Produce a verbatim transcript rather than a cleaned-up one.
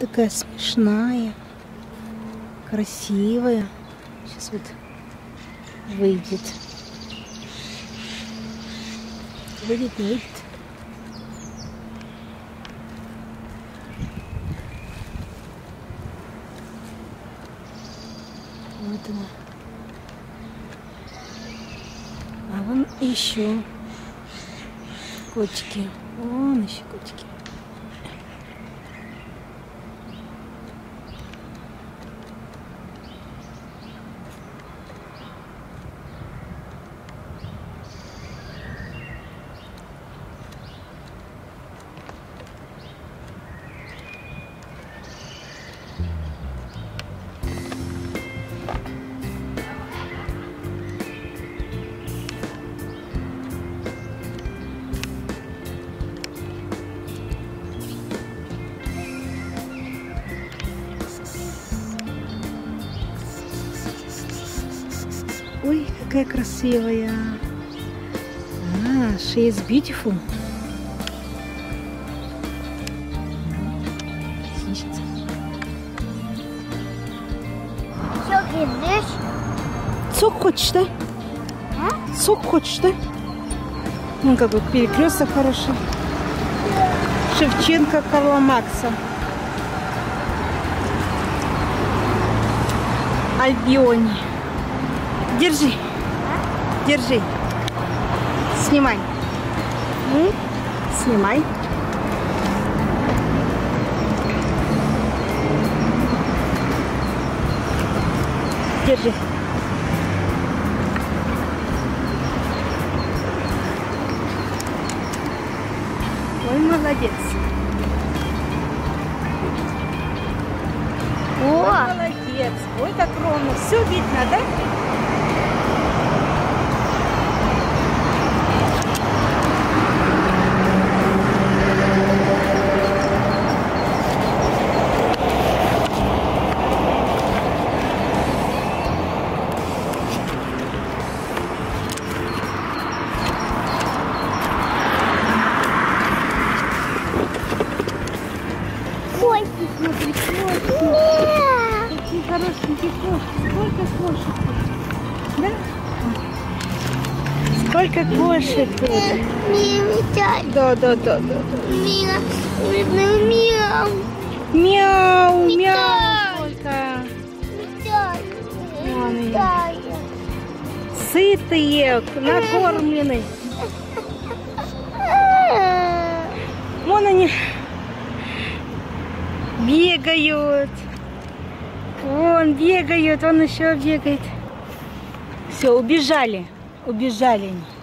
Такая смешная, красивая. Сейчас вот выйдет. Выйдет, не выйдет. Вот она. А вон еще котики. Вон еще котики. Ой, какая красивая. А, she is beautiful. Сок хочешь, да? А? Сок хочешь, да? Ну, какой перекресток хороший. Шевченко, Коломакса. Альбион. Держи, держи, снимай, снимай. Держи. Ой, молодец. О, ой, молодец. Ой, как ровно. Все видно, да? Сколько кошек тут? Да, да, да, да. Мяу, мяу, мяу. Сытые, накормлены. Вон они бегают. Вон бегают, он еще бегает. Все, убежали. Убежали они.